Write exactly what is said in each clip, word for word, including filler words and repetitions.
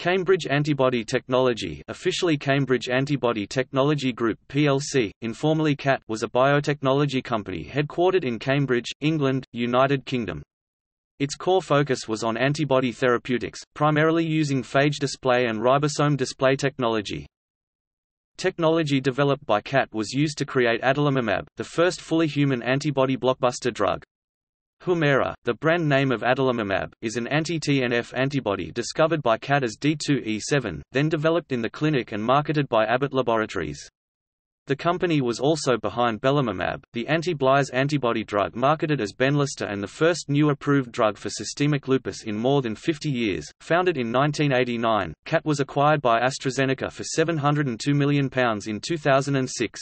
Cambridge Antibody Technology, officially Cambridge Antibody Technology Group P L C, informally C A T, was a biotechnology company headquartered in Cambridge, England, United Kingdom. Its core focus was on antibody therapeutics, primarily using phage display and ribosome display technology. Technology developed by C A T was used to create adalimumab, the first fully human antibody blockbuster drug. Humira, the brand name of adalimumab, is an anti-T N F antibody discovered by C A T as D two E seven, then developed in the clinic and marketed by Abbott Laboratories. The company was also behind Belimumab, the anti-Bly's antibody drug marketed as Benlysta and the first new approved drug for systemic lupus in more than fifty years. Founded in nineteen eighty-nine, C A T was acquired by AstraZeneca for seven hundred two million pounds in two thousand six.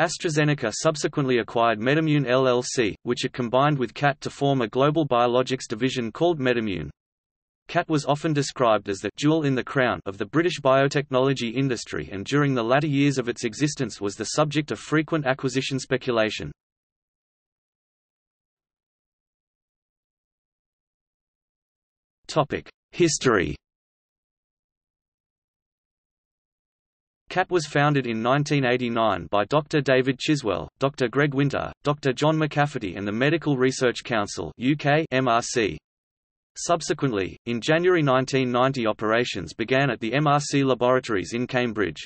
AstraZeneca subsequently acquired MedImmune L L C, which it combined with C A T to form a global biologics division called MedImmune. C A T was often described as the jewel in the crown of the British biotechnology industry, and during the latter years of its existence was the subject of frequent acquisition speculation. History. C A T was founded in nineteen eighty-nine by Doctor David Chiswell, Doctor Greg Winter, Doctor John McCafferty and the Medical Research Council U K M R C. Subsequently, in January nineteen ninety, operations began at the M R C laboratories in Cambridge.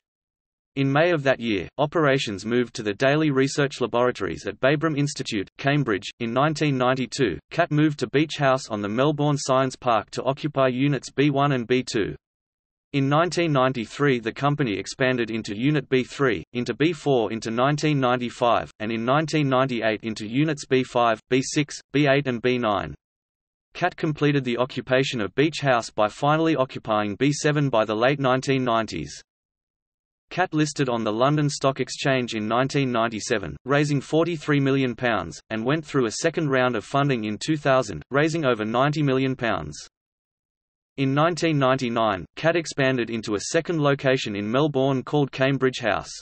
In May of that year, operations moved to the Daly Research Laboratories at Babraham Institute, Cambridge. In nineteen ninety-two, C A T moved to Beach House on the Melbourne Science Park to occupy Units B one and B two. In nineteen ninety-three the company expanded into Unit B three, into B four into nineteen ninety-five, and in nineteen ninety-eight into Units B five, B six, B eight and B nine. C A T completed the occupation of Beach House by finally occupying B seven by the late nineteen nineties. C A T listed on the London Stock Exchange in nineteen ninety-seven, raising forty-three million pounds, and went through a second round of funding in two thousand, raising over ninety million pounds. In nineteen ninety-nine, C A T expanded into a second location in Melbourne called Cambridge House.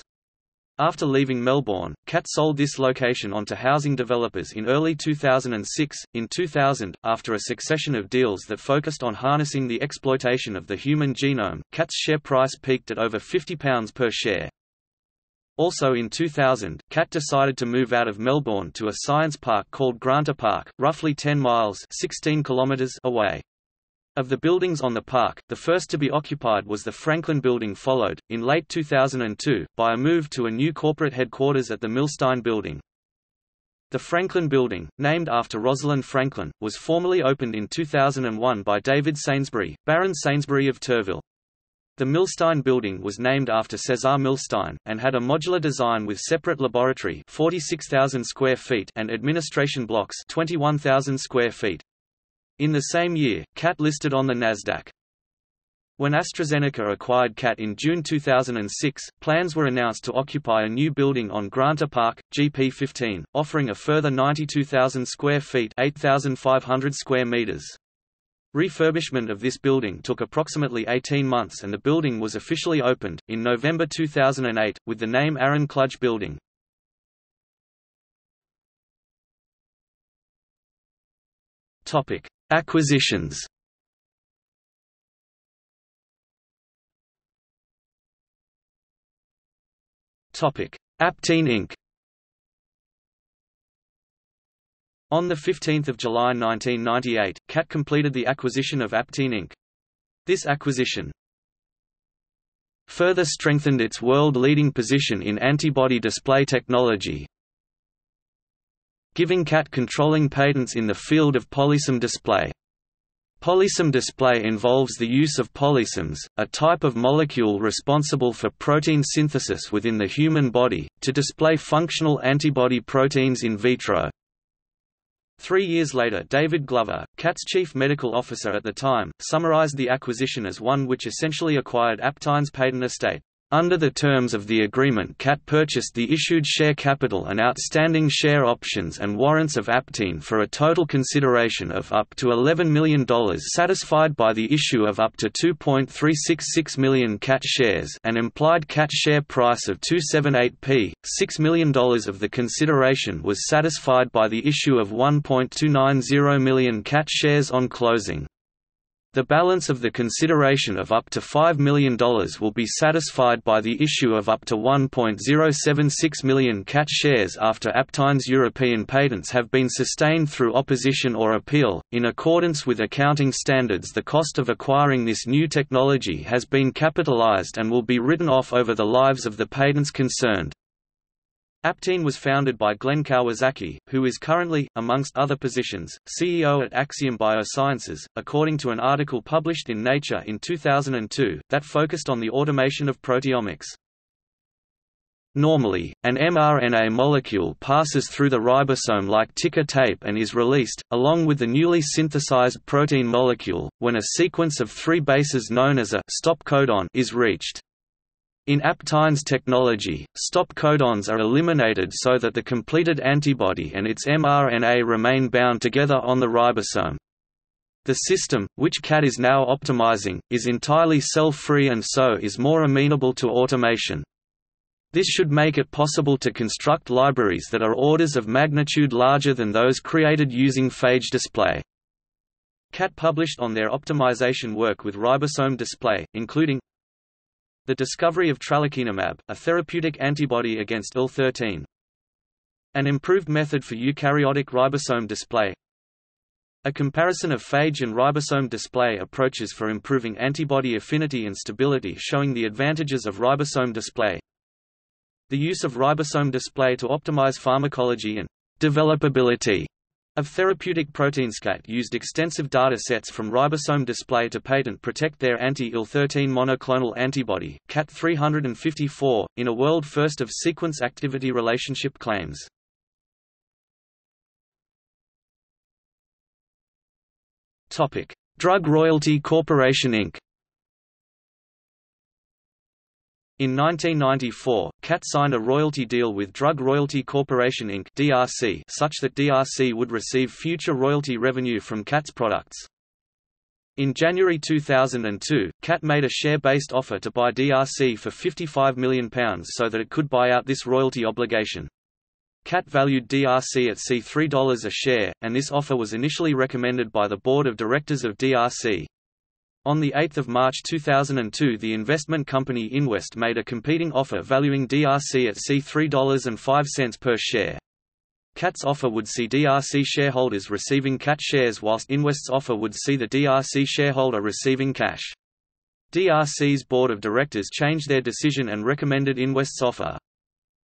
After leaving Melbourne, C A T sold this location on to housing developers in early two thousand six. In two thousand, after a succession of deals that focused on harnessing the exploitation of the human genome, C A T's share price peaked at over fifty pounds per share. Also in two thousand, C A T decided to move out of Melbourne to a science park called Granta Park, roughly ten miles (sixteen kilometers) away. Of the buildings on the park, the first to be occupied was the Franklin building, followed, in late two thousand two, by a move to a new corporate headquarters at the Milstein building. The Franklin building, named after Rosalind Franklin, was formally opened in two thousand one by David Sainsbury, Baron Sainsbury of Turville. The Milstein building was named after Cesar Milstein, and had a modular design with separate laboratory forty-six thousand square feet and administration blocks twenty-one thousand square feet. In the same year, C A T listed on the Nasdaq. When AstraZeneca acquired C A T in June two thousand six, plans were announced to occupy a new building on Granta Park, G P fifteen, offering a further ninety-two thousand square feet (eight thousand five hundred square meters). Refurbishment of this building took approximately eighteen months and the building was officially opened, in November two thousand eight, with the name Aaron Kludge Building. Acquisitions. Aptein Incorporated. On the fifteenth of July nineteen ninety-eight, C A T completed the acquisition of Aptein Incorporated. This acquisition further strengthened its world-leading position in antibody display technology, giving C A T controlling patents in the field of polysome display. Polysome display involves the use of polysomes, a type of molecule responsible for protein synthesis within the human body, to display functional antibody proteins in vitro. Three years later, David Glover, C A T's chief medical officer at the time, summarized the acquisition as one which essentially acquired Aptein's patent estate. Under the terms of the agreement, C A T purchased the issued share capital and outstanding share options and warrants of Aptein for a total consideration of up to eleven million dollars, satisfied by the issue of up to two point three six six million C A T shares, an implied C A T share price of two hundred seventy-eight pence. six million dollars of the consideration was satisfied by the issue of one point two nine zero million C A T shares on closing. The balance of the consideration of up to five million dollars will be satisfied by the issue of up to one point zero seven six million C A T shares after Aptein's European patents have been sustained through opposition or appeal. In accordance with accounting standards, the cost of acquiring this new technology has been capitalized and will be written off over the lives of the patents concerned. Aptein was founded by Glenn Kawasaki, who is currently, amongst other positions, C E O at Axiom Biosciences, according to an article published in Nature in two thousand two, that focused on the automation of proteomics. Normally, an mRNA molecule passes through the ribosome like ticker tape and is released, along with the newly synthesized protein molecule, when a sequence of three bases known as a stop codon is reached. In Aptein's technology, stop codons are eliminated so that the completed antibody and its mRNA remain bound together on the ribosome. The system, which C A T is now optimizing, is entirely cell-free and so is more amenable to automation. This should make it possible to construct libraries that are orders of magnitude larger than those created using phage display. C A T published on their optimization work with ribosome display, including the discovery of tralokinumab, a therapeutic antibody against I L thirteen. An improved method for eukaryotic ribosome display. A comparison of phage and ribosome display approaches for improving antibody affinity and stability, showing the advantages of ribosome display. The use of ribosome display to optimize pharmacology and developability of therapeutic proteins. C A T used extensive data sets from ribosome display to patent protect their anti I L thirteen monoclonal antibody, C A T three fifty-four, in a world first of sequence activity relationship claims. Drug Royalty Corporation Incorporated In nineteen ninety-four, C A T signed a royalty deal with Drug Royalty Corporation Incorporated (D R C) such that D R C would receive future royalty revenue from C A T's products. In January two thousand two, C A T made a share-based offer to buy D R C for fifty-five million pounds so that it could buy out this royalty obligation. C A T valued D R C at C three dollars a share, and this offer was initially recommended by the board of directors of D R C. On the eighth of March two thousand two, the investment company Inwest made a competing offer valuing D R C at C three dollars and five cents per share. C A T's offer would see D R C shareholders receiving C A T shares, whilst Inwest's offer would see the D R C shareholder receiving cash. D R C's board of directors changed their decision and recommended Inwest's offer.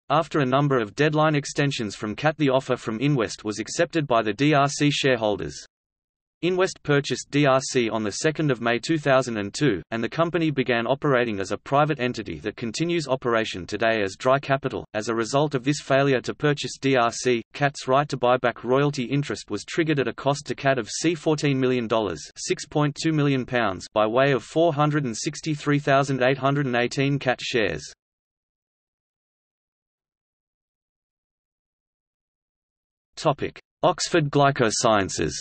After a number of deadline extensions from C A T, the offer from Inwest was accepted by the D R C shareholders. Inwest purchased D R C on the second of May two thousand two, and the company began operating as a private entity that continues operation today as Dry Capital. As a result of this failure to purchase D R C, C A T's right to buy back royalty interest was triggered at a cost to C A T of C fourteen million dollars six point two million pounds by way of four hundred sixty-three thousand eight hundred eighteen C A T shares. Oxford Glycosciences.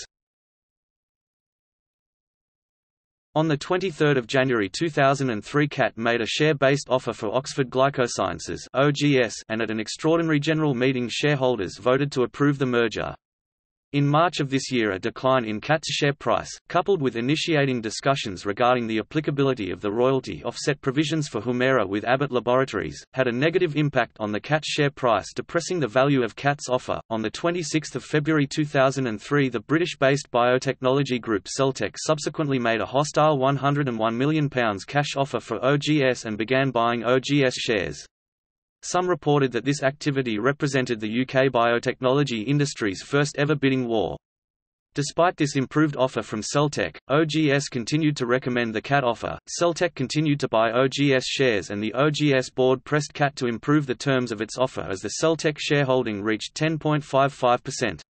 On the twenty-third of January two thousand three, C A T made a share-based offer for Oxford Glycosciences (O G S), and at an extraordinary general meeting shareholders voted to approve the merger. In March of this year, a decline in C A T's share price, coupled with initiating discussions regarding the applicability of the royalty offset provisions for Humira with Abbott Laboratories, had a negative impact on the C A T share price, depressing the value of C A T's offer. On the twenty-sixth of February two thousand three, the British-based biotechnology group Celltech subsequently made a hostile one hundred and one million pounds cash offer for O G S and began buying O G S shares. Some reported that this activity represented the U K biotechnology industry's first ever bidding war. Despite this improved offer from Celltech, O G S continued to recommend the C A T offer, Celltech continued to buy O G S shares, and the O G S board pressed C A T to improve the terms of its offer as the Celltech shareholding reached ten point five five percent.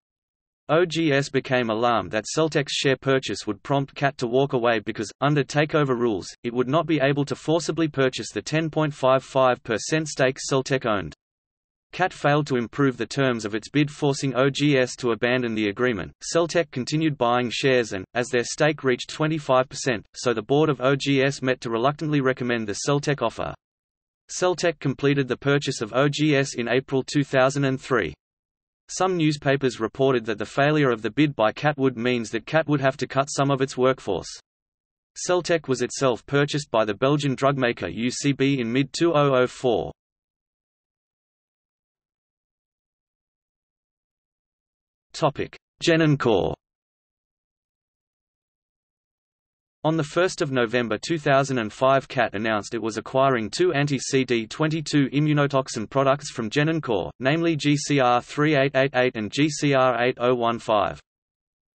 O G S became alarmed that Celltech's share purchase would prompt C A T to walk away because, under takeover rules, it would not be able to forcibly purchase the ten point five five percent stake Celltech owned. C A T failed to improve the terms of its bid, forcing O G S to abandon the agreement. Celltech continued buying shares and, as their stake reached twenty-five percent, so the board of O G S met to reluctantly recommend the Celltech offer. Celltech completed the purchase of O G S in April two thousand three. Some newspapers reported that the failure of the bid by C A T would means that C A T would have to cut some of its workforce. Celltech was itself purchased by the Belgian drugmaker U C B in mid two thousand four. Genencor. On the first of November two thousand five, C A T announced it was acquiring two anti-C D twenty-two immunotoxin products from Genencor, namely G C R three eight eight eight and G C R eight zero one five.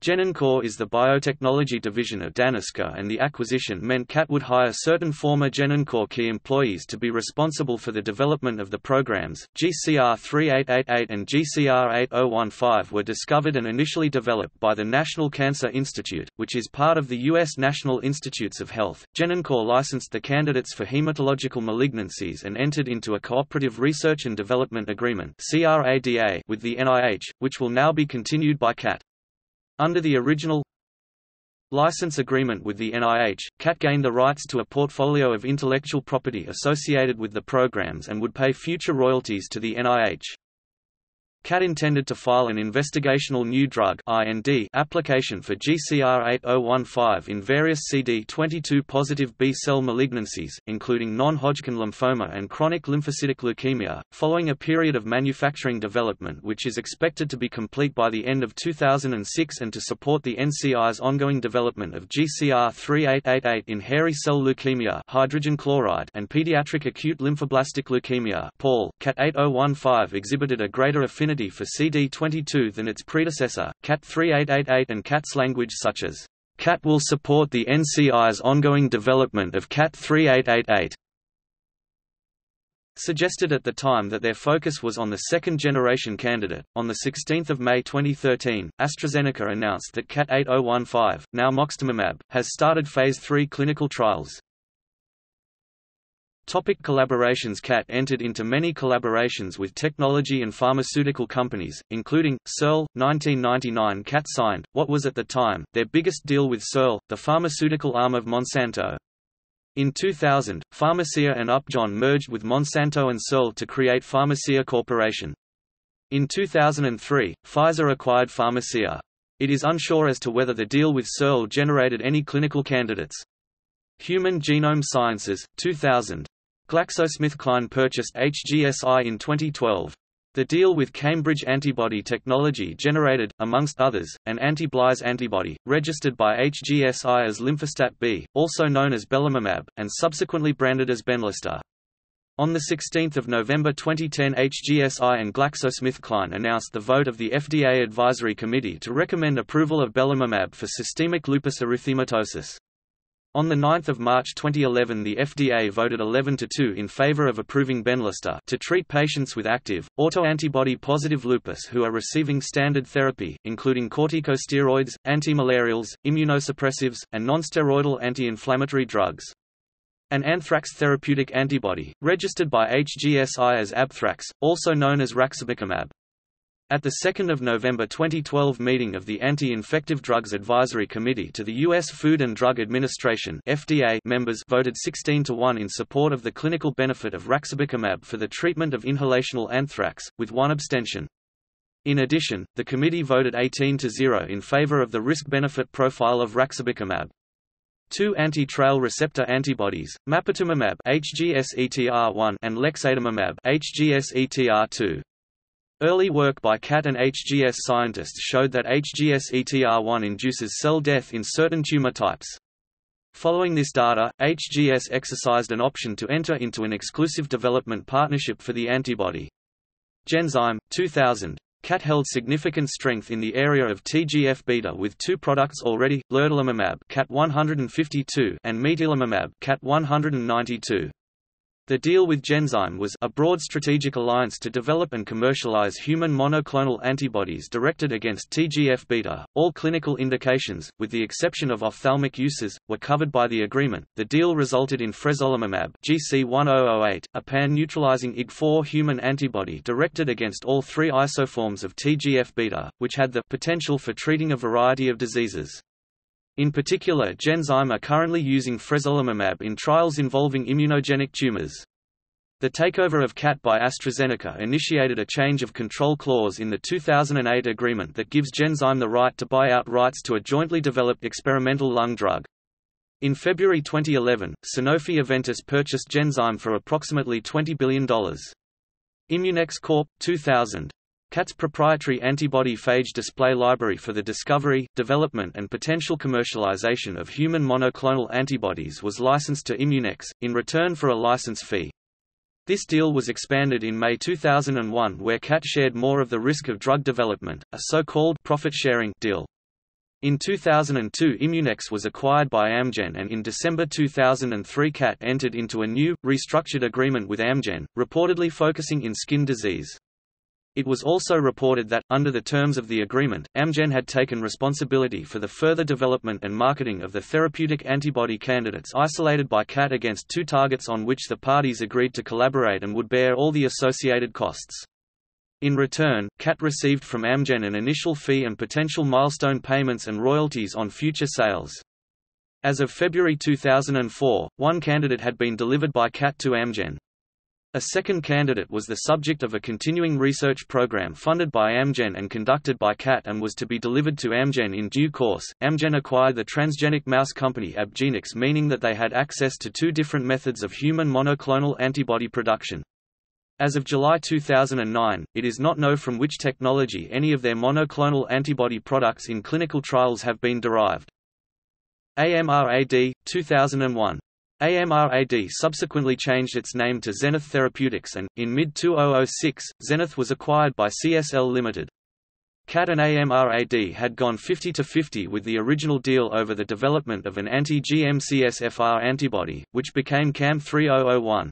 Genencor is the biotechnology division of Danisco, and the acquisition meant C A T would hire certain former Genencor key employees to be responsible for the development of the programs. G C R three eight eight eight and G C R eight zero one five were discovered and initially developed by the National Cancer Institute, which is part of the U S National Institutes of Health. Genencor licensed the candidates for hematological malignancies and entered into a cooperative research and development agreement (C R A D A) with the N I H, which will now be continued by C A T. Under the original license agreement with the N I H, C A T gained the rights to a portfolio of intellectual property associated with the programs and would pay future royalties to the N I H. C A T intended to file an Investigational New Drug (I N D) application for G C R eight zero one five in various C D twenty-two positive B-cell malignancies, including non-Hodgkin lymphoma and chronic lymphocytic leukemia, following a period of manufacturing development which is expected to be complete by the end of two thousand six and to support the N C I's ongoing development of G C R three eight eight eight in hairy cell leukemia hydrogen chloride and pediatric acute lymphoblastic leukemia (P A L). C A T eight zero one five exhibited a greater affinity for C D twenty-two than its predecessor, C A T three eight eight eight, and C A T's language such as, "C A T will support the N C I's ongoing development of C A T three eight eight eight, suggested at the time that their focus was on the second-generation candidate. On the sixteenth of May twenty thirteen, AstraZeneca announced that C A T eight zero one five, now Moxetumomab, has started Phase three clinical trials. Topic collaborations. C A T entered into many collaborations with technology and pharmaceutical companies, including Searle. nineteen ninety-nine, C A T signed what was at the time their biggest deal with Searle, the pharmaceutical arm of Monsanto. In two thousand, Pharmacia and Upjohn merged with Monsanto and Searle to create Pharmacia Corporation. In two thousand three, Pfizer acquired Pharmacia. It is unsure as to whether the deal with Searle generated any clinical candidates. Human Genome Sciences, two thousand. GlaxoSmithKline purchased H G S I in twenty twelve. The deal with Cambridge Antibody Technology generated, amongst others, an anti-Bly's antibody, registered by H G S I as Lymphistat B, also known as Belimumab, and subsequently branded as Benlysta. On sixteenth of November twenty ten, H G S I and GlaxoSmithKline announced the vote of the F D A Advisory Committee to recommend approval of Belimumab for systemic lupus erythematosus. On ninth of March twenty eleven, the F D A voted eleven to two in favor of approving Benlysta to treat patients with active, autoantibody-positive lupus who are receiving standard therapy, including corticosteroids, antimalarials, immunosuppressives, and nonsteroidal anti-inflammatory drugs. An anthrax therapeutic antibody, registered by H G S I as Abthrax, also known as raxibacumab. At the second of November twenty twelve meeting of the Anti-Infective Drugs Advisory Committee to the U S Food and Drug Administration (F D A) members voted sixteen to one in support of the clinical benefit of raxibacumab for the treatment of inhalational anthrax, with one abstention. In addition, the committee voted eighteen to zero in favor of the risk-benefit profile of raxibacumab. Two anti-trail receptor antibodies, mapatumumab (H G S E T R one) and lexatumumab (H G S E T R two). Early work by C A T and H G S scientists showed that H G S E T R one induces cell death in certain tumor types. Following this data, H G S exercised an option to enter into an exclusive development partnership for the antibody. Genzyme, two thousand. C A T held significant strength in the area of T G F beta with two products already, lurdalimumab C A T one fifty-two and metilumumab C A T one ninety-two. The deal with Genzyme was a broad strategic alliance to develop and commercialize human monoclonal antibodies directed against T G F beta. All clinical indications, with the exception of ophthalmic uses, were covered by the agreement. The deal resulted in Fresolimumab G C one thousand eight, a pan-neutralizing I G four human antibody directed against all three isoforms of T G F beta, which had the potential for treating a variety of diseases. In particular, Genzyme are currently using fresolimumab in trials involving immunogenic tumors. The takeover of C A T by AstraZeneca initiated a change of control clause in the two thousand eight agreement that gives Genzyme the right to buy out rights to a jointly developed experimental lung drug. In February twenty eleven, Sanofi Aventis purchased Genzyme for approximately twenty billion dollars. Immunex Corporation two thousand. C A T's proprietary antibody phage display library for the discovery, development and potential commercialization of human monoclonal antibodies was licensed to Immunex, in return for a license fee. This deal was expanded in May two thousand one where C A T shared more of the risk of drug development, a so-called profit-sharing deal. In two thousand two Immunex was acquired by Amgen and in December two thousand three C A T entered into a new, restructured agreement with Amgen, reportedly focusing in skin disease. It was also reported that, under the terms of the agreement, Amgen had taken responsibility for the further development and marketing of the therapeutic antibody candidates isolated by C A T against two targets on which the parties agreed to collaborate and would bear all the associated costs. In return, C A T received from Amgen an initial fee and potential milestone payments and royalties on future sales. As of February two thousand four, one candidate had been delivered by C A T to Amgen. A second candidate was the subject of a continuing research program funded by Amgen and conducted by C A T and was to be delivered to Amgen in due course. Amgen acquired the transgenic mouse company Abgenix, meaning that they had access to two different methods of human monoclonal antibody production. As of July two thousand nine, it is not known from which technology any of their monoclonal antibody products in clinical trials have been derived. AMRAD, two thousand one. AMRAD subsequently changed its name to Zenith Therapeutics and, in mid two thousand six, Zenith was acquired by C S L Limited. C A T and AMRAD had gone fifty to fifty with the original deal over the development of an anti G M C S F R antibody, which became C A M three thousand one.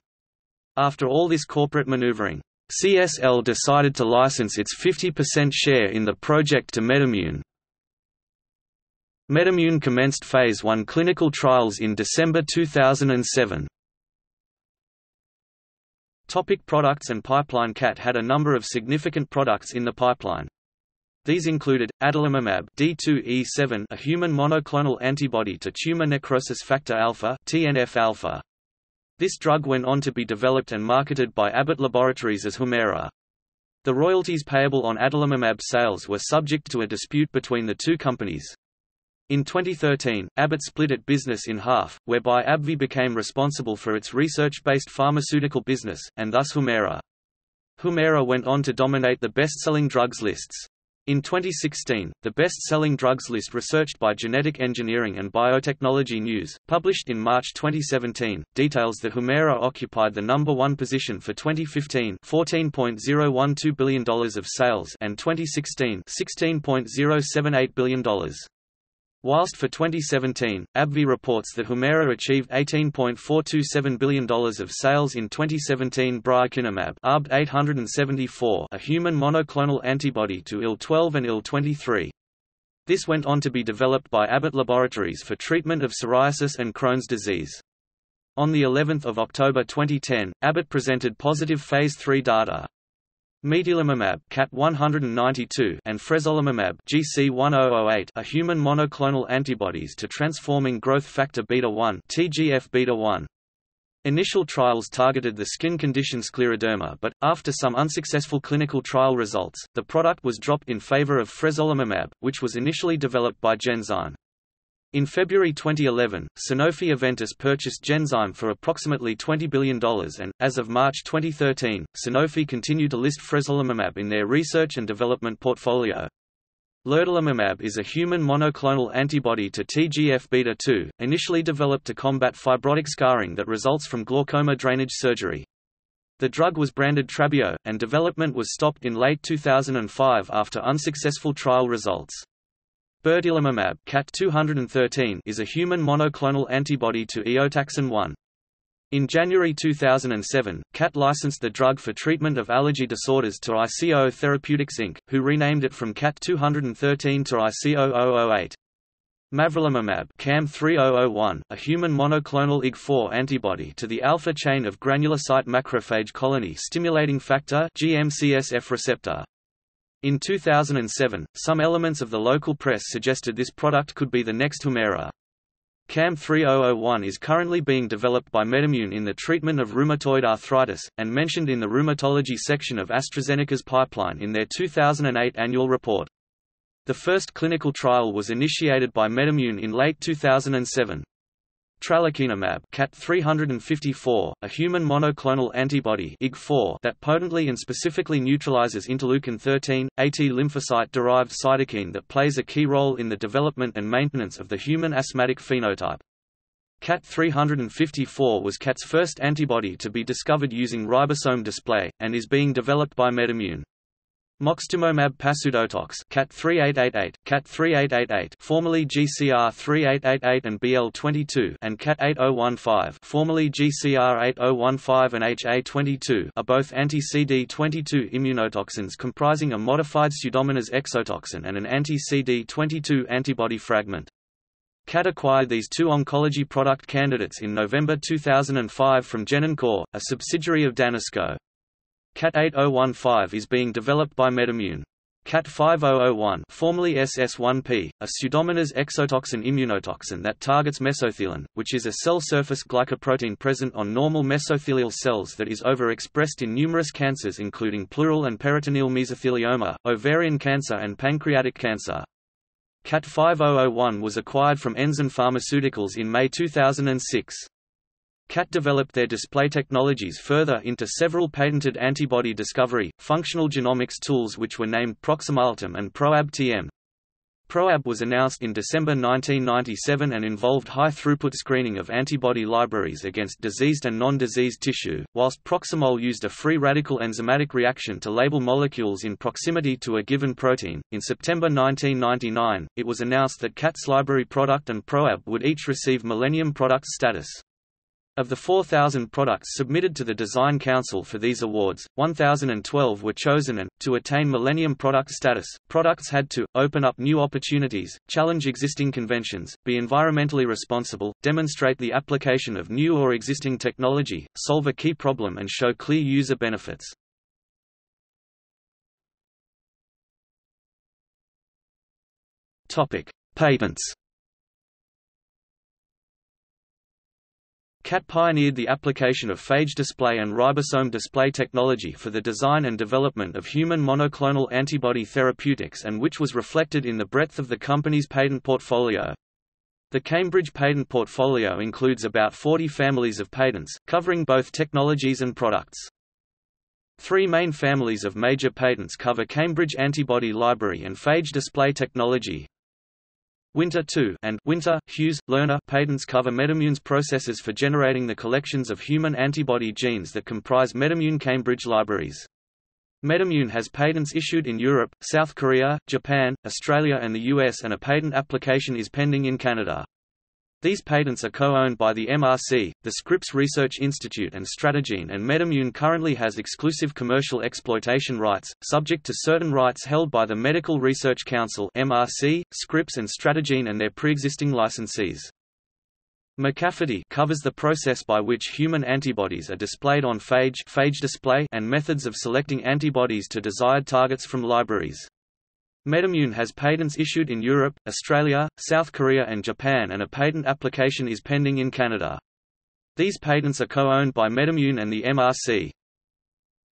After all this corporate maneuvering, C S L decided to license its fifty percent share in the project to MedImmune. MedImmune commenced Phase one clinical trials in December two thousand seven. Topic products and pipeline. C A T had a number of significant products in the pipeline. These included, adalimumab D two E seven, a human monoclonal antibody to tumor necrosis factor alpha T N F alpha. This drug went on to be developed and marketed by Abbott Laboratories as Humira. The royalties payable on adalimumab sales were subject to a dispute between the two companies. In twenty thirteen, Abbott split its business in half, whereby AbbVie became responsible for its research-based pharmaceutical business, and thus Humira. Humira went on to dominate the best-selling drugs lists. In twenty sixteen, the best-selling drugs list researched by Genetic Engineering and Biotechnology News, published in March twenty seventeen, details that Humira occupied the number one position for twenty fifteen, fourteen point zero one two billion dollars of sales, and twenty sixteen, sixteen point zero seven eight billion dollars. Whilst for twenty seventeen, AbbVie reports that Humira achieved eighteen point four two seven billion dollars of sales in twenty seventeen. Brakinumab A B eight seventy-four, a human monoclonal antibody to I L twelve and I L twenty-three. This went on to be developed by Abbott Laboratories for treatment of psoriasis and Crohn's disease. On the eleventh of October twenty ten, Abbott presented positive Phase three data. Medalimumab C A T one ninety-two and Fresolimumab G C one thousand eight are human monoclonal antibodies to transforming growth factor beta one T G F beta one. Initial trials targeted the skin condition scleroderma, but after some unsuccessful clinical trial results, the product was dropped in favor of Fresolimumab, which was initially developed by Genzyme. In February twenty eleven, Sanofi Aventis purchased Genzyme for approximately twenty billion dollars and, as of March twenty thirteen, Sanofi continued to list Fresolimumab in their research and development portfolio. Lurdalimumab is a human monoclonal antibody to T G F beta two, initially developed to combat fibrotic scarring that results from glaucoma drainage surgery. The drug was branded Trabio, and development was stopped in late two thousand five after unsuccessful trial results. Berdalimumab C A T two thirteen is a human monoclonal antibody to eotaxin one. In January two thousand seven, C A T licensed the drug for treatment of allergy disorders to I C O Therapeutics Incorporated, who renamed it from C A T two thirteen to I C O zero zero eight. Mavrilimumab C A M three thousand one, a human monoclonal I G four antibody to the alpha chain of granulocyte macrophage colony stimulating factor G M C S F receptor. In two thousand seven, some elements of the local press suggested this product could be the next Humira. C A M three thousand one is currently being developed by MedImmune in the treatment of rheumatoid arthritis, and mentioned in the rheumatology section of AstraZeneca's pipeline in their two thousand eight annual report. The first clinical trial was initiated by MedImmune in late two thousand seven. Tralokinumab, C A T three fifty-four, a human monoclonal antibody I G four that potently and specifically neutralizes interleukin thirteen, a T lymphocyte-derived cytokine that plays a key role in the development and maintenance of the human asthmatic phenotype. C A T three fifty-four was C A T's first antibody to be discovered using ribosome display, and is being developed by MedImmune. Moxetumomab pasudotox C A T three eight eight eight, C A T three eight eight eight formerly G C R three eight eight eight and B L twenty-two and C A T eight oh one five formerly G C R eight oh one five and H A twenty-two are both anti C D twenty-two immunotoxins comprising a modified pseudomonas exotoxin and an anti C D twenty-two antibody fragment. C A T acquired these two oncology product candidates in November two thousand five from Genencor, a subsidiary of Danisco. C A T eight oh one five is being developed by MedImmune. C A T five oh oh one, formerly S S one P, a pseudomonas exotoxin immunotoxin that targets mesothelin, which is a cell surface glycoprotein present on normal mesothelial cells that is overexpressed in numerous cancers including pleural and peritoneal mesothelioma, ovarian cancer and pancreatic cancer. C A T five oh oh one was acquired from Enzyme Pharmaceuticals in May two thousand six. C A T developed their display technologies further into several patented antibody discovery, functional genomics tools which were named Proximaltum and ProAb T M. ProAb was announced in December nineteen ninety-seven and involved high-throughput screening of antibody libraries against diseased and non-diseased tissue, whilst Proximol used a free radical enzymatic reaction to label molecules in proximity to a given protein. In September nineteen ninety-nine, it was announced that C A T's library product and ProAb would each receive Millennium Product status. Of the four thousand products submitted to the Design Council for these awards, one thousand twelve were chosen and, to attain Millennium Product status, products had to open up new opportunities, challenge existing conventions, be environmentally responsible, demonstrate the application of new or existing technology, solve a key problem and show clear user benefits. Topic: Patents. C A T pioneered the application of phage display and ribosome display technology for the design and development of human monoclonal antibody therapeutics, and which was reflected in the breadth of the company's patent portfolio. The Cambridge patent portfolio includes about forty families of patents, covering both technologies and products. Three main families of major patents cover Cambridge antibody library and phage display technology. Winter two and Winter, Hughes, Lerner patents cover MedImmune's processes for generating the collections of human antibody genes that comprise MedImmune Cambridge libraries. MedImmune has patents issued in Europe, South Korea, Japan, Australia and the U S, and a patent application is pending in Canada. These patents are co-owned by the M R C, the Scripps Research Institute and Stratagene, and MedImmune currently has exclusive commercial exploitation rights, subject to certain rights held by the Medical Research Council M R C, Scripps and Stratagene and their pre-existing licensees. McCafferty covers the process by which human antibodies are displayed on phage, phage display, and methods of selecting antibodies to desired targets from libraries. MedImmune has patents issued in Europe, Australia, South Korea and Japan, and a patent application is pending in Canada. These patents are co-owned by MedImmune and the M R C.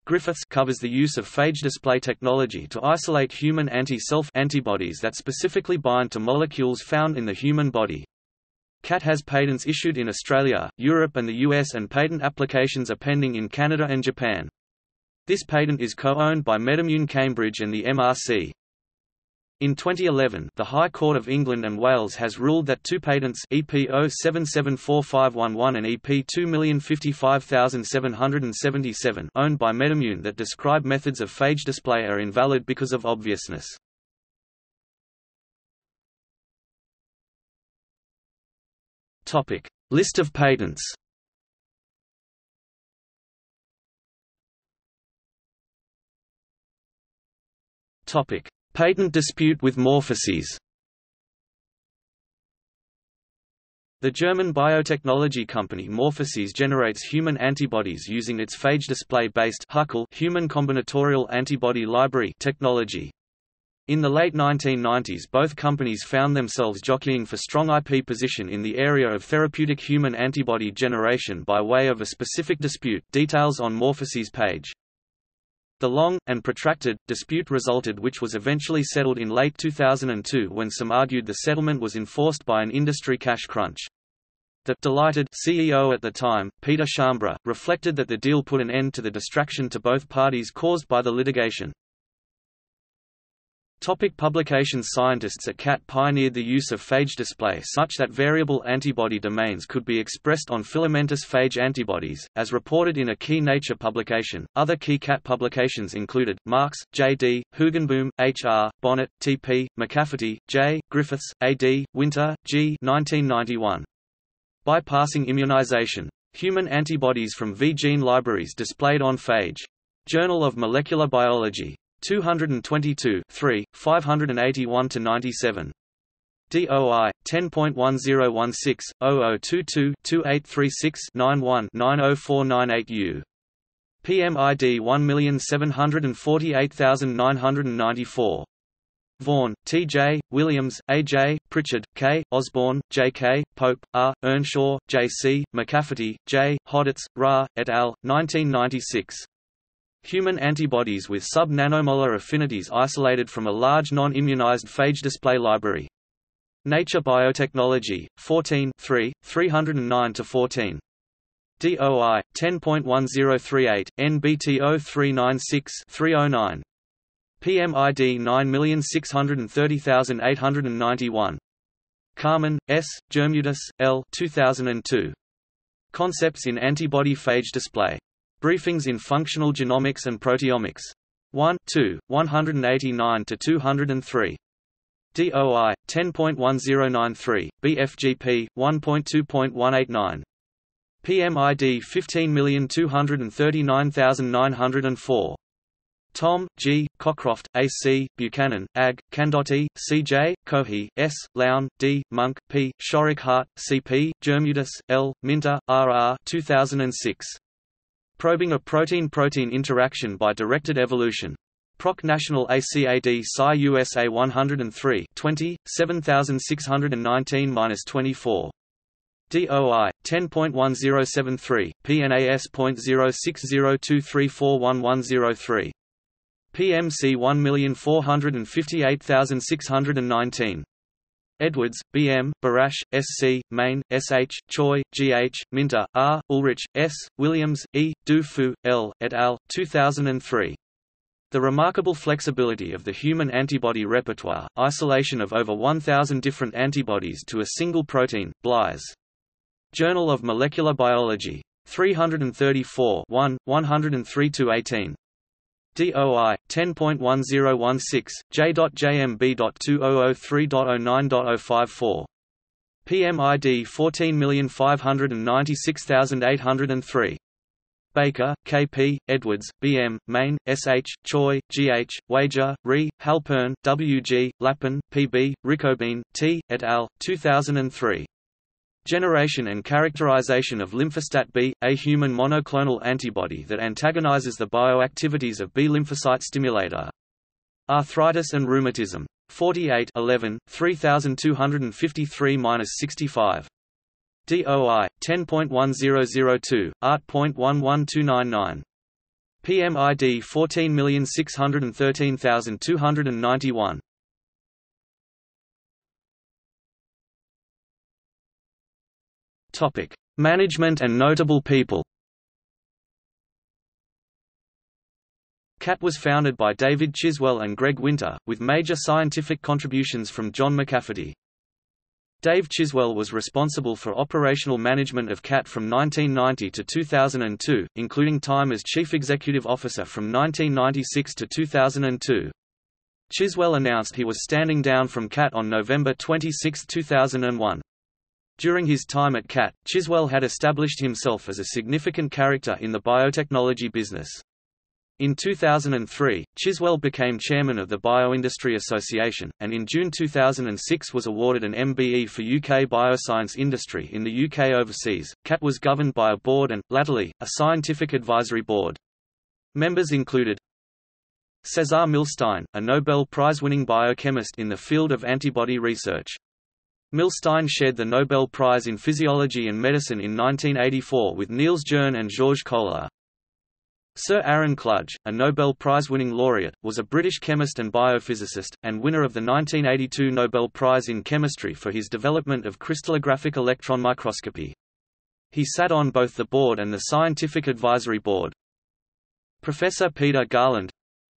Griffiths covers the use of phage display technology to isolate human anti-self antibodies that specifically bind to molecules found in the human body. C A T has patents issued in Australia, Europe and the U S, and patent applications are pending in Canada and Japan. This patent is co-owned by MedImmune Cambridge and the M R C. In twenty eleven, the High Court of England and Wales has ruled that two patents E P zero seven seven four five one one and E P two zero five five seven seven seven owned by MedImmune that describe methods of phage display are invalid because of obviousness. Topic: List of patents. Topic: Patent dispute with Morphosis. The German biotechnology company Morphosis generates human antibodies using its phage display-based human combinatorial antibody library technology. In the late nineteen nineties, both companies found themselves jockeying for strong I P position in the area of therapeutic human antibody generation by way of a specific dispute, details on Morphosis page. The long, and protracted, dispute resulted, which was eventually settled in late two thousand two when some argued the settlement was enforced by an industry cash crunch. The delighted C E O at the time, Peter Schambra, reflected that the deal put an end to the distraction to both parties caused by the litigation. Topic publications. Scientists at C A T pioneered the use of phage display such that variable antibody domains could be expressed on filamentous phage antibodies, as reported in a key Nature publication. Other key C A T publications included Marks, J D, Hugenboom, H R, Bonnet, T P, McCafferty, J, Griffiths, A D, Winter, G. nineteen ninety-one. Bypassing immunization. Human antibodies from V gene libraries displayed on phage. Journal of Molecular Biology. two twenty-two, three, five eighty-one to ninety-seven. D O I, ten point one zero one six, zero zero two two, two eight three six, nine one, nine zero four nine eight U. P M I D one seven four eight nine nine four. Vaughan, T J, Williams, A J, Pritchard, K, Osborne, J K, Pope, R, Earnshaw, J C, McCafferty, J, Hoddatz, Ra, et al., nineteen ninety-six. Human antibodies with sub-nanomolar affinities isolated from a large non-immunized phage display library. Nature Biotechnology, fourteen, three, three oh nine to fourteen. D O I, ten point one zero three eight, N B T zero three nine six, three oh nine. P M I D nine six three zero eight nine one. Carmen, S., Germudis, L. two thousand two. Concepts in Antibody Phage Display. Briefings in Functional Genomics and Proteomics. one, two, one eighty-nine to two oh three. D O I, ten point one zero nine three, B F G P, one point two point one eight nine. P M I D fifteen two three nine nine oh four. Tom, G., Cockcroft, A C, Buchanan, Ag., Candotti, C J, Cohey, S., Lown, D., Monk, P., Shorrock Hart, C P, Germudis, L., Minter, R R two thousand six. Probing a protein-protein interaction by directed evolution. Proc National A C A D Sci U S A one oh three, twenty, seventy-six nineteen to twenty-four. D O I, ten point one zero seven three, P N A S point zero six zero two three four one one zero three. P M C one four five eight six one nine. Edwards, B M, Barash, S C, Main, S H, Choi, G H, Minter, R, Ulrich, S, Williams, E, Du Fu, L, et al., two thousand three. The remarkable flexibility of the human antibody repertoire, isolation of over one thousand different antibodies to a single protein, Blies. Journal of Molecular Biology. three thirty-four, one, one oh three to eighteen. D O I, ten point one zero one six, J.J M B.two thousand three point oh nine point oh five four. P M I D fourteen five nine six eight oh three. Baker, K P, Edwards, B M, Main, S H, Choi, G H, Wager, Re, Halpern, W G, Lappin, P B, Ricobean, T, et al., two thousand three. Generation and characterization of lymphocyte B, a human monoclonal antibody that antagonizes the bioactivities of B lymphocyte stimulator. Arthritis and Rheumatism. forty-eight, eleven, thirty-two fifty-three to sixty-five. D O I, ten point one zero zero two, art.one one two nine nine. P M I D fourteen six one three two nine one. Topic: Management and notable people. C A T was founded by David Chiswell and Greg Winter, with major scientific contributions from John McCafferty. Dave Chiswell was responsible for operational management of C A T from nineteen ninety to two thousand two, including time as Chief Executive Officer from nineteen ninety-six to two thousand two. Chiswell announced he was standing down from C A T on November twenty-sixth, two thousand one. During his time at C A T, Chiswell had established himself as a significant character in the biotechnology business. In two thousand three, Chiswell became chairman of the Bioindustry Association, and in June two thousand six was awarded an M B E for U K bioscience industry in the U K overseas. C A T was governed by a board and, latterly, a scientific advisory board. Members included César Milstein, a Nobel Prize-winning biochemist in the field of antibody research. Milstein shared the Nobel Prize in Physiology and Medicine in nineteen eighty-four with Niels Jern and Georges Kohler. Sir Aaron Kludge, a Nobel Prize-winning laureate, was a British chemist and biophysicist, and winner of the nineteen eighty-two Nobel Prize in Chemistry for his development of crystallographic electron microscopy. He sat on both the board and the Scientific Advisory Board. Professor Peter Garland,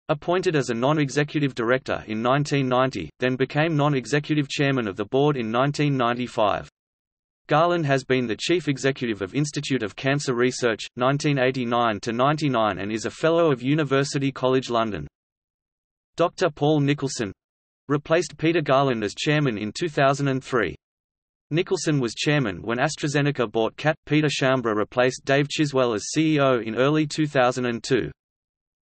appointed as a non-executive director in nineteen ninety, then became non-executive chairman of the board in nineteen ninety-five. Garland has been the Chief Executive of Institute of Cancer Research, nineteen eighty-nine to ninety-nine, and is a Fellow of University College London. Doctor Paul Nicholson replaced Peter Garland as Chairman in two thousand three. Nicholson was Chairman when AstraZeneca bought C A T. Peter Schambra replaced Dave Chiswell as C E O in early two thousand two.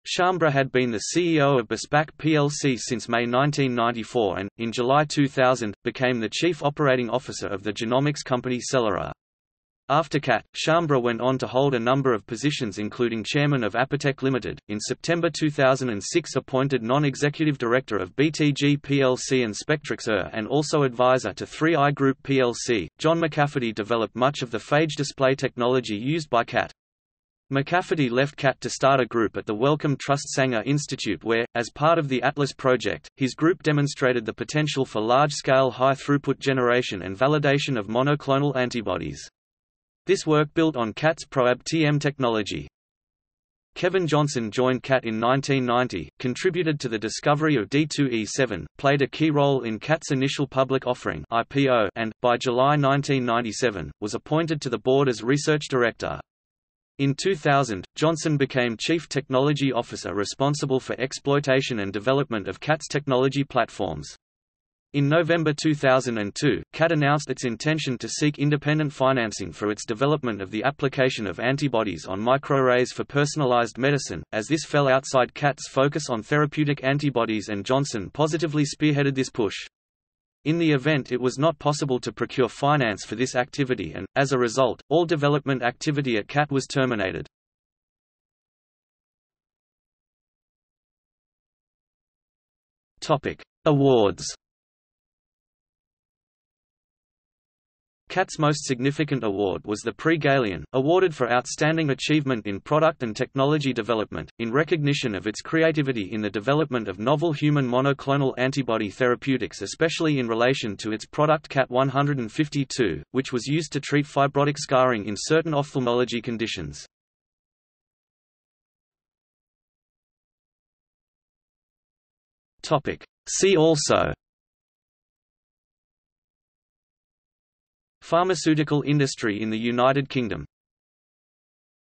Schambra had been the C E O of Bespac P L C since May nineteen ninety-four and, in July two thousand, became the Chief Operating Officer of the genomics company Celera. After C A T, Schambra went on to hold a number of positions including Chairman of Apotec Limited, in September two thousand six appointed Non-Executive Director of B T G P L C and Spectrix E R and also advisor to three I Group P L C. John McCafferty developed much of the phage display technology used by C A T. McCafferty left C A T to start a group at the Wellcome Trust Sanger Institute where, as part of the Atlas project, his group demonstrated the potential for large-scale high-throughput generation and validation of monoclonal antibodies. This work built on C A T's ProAb T M technology. Kevin Johnson joined C A T in nineteen ninety, contributed to the discovery of D two E seven, played a key role in C A T's initial public offering I P O, and, by July nineteen ninety-seven, was appointed to the board as research director. In two thousand, Johnson became Chief Technology Officer responsible for exploitation and development of C A T's technology platforms. In November two thousand two, C A T announced its intention to seek independent financing for its development of the application of antibodies on microarrays for personalized medicine, as this fell outside C A T's focus on therapeutic antibodies, and Johnson positively spearheaded this push. In the event, it was not possible to procure finance for this activity and, as a result, all development activity at C A T was terminated. Awards. C A T's most significant award was the Prix Galien, awarded for outstanding achievement in product and technology development, in recognition of its creativity in the development of novel human monoclonal antibody therapeutics, especially in relation to its product C A T one fifty-two, which was used to treat fibrotic scarring in certain ophthalmology conditions. See also: Pharmaceutical industry in the United Kingdom.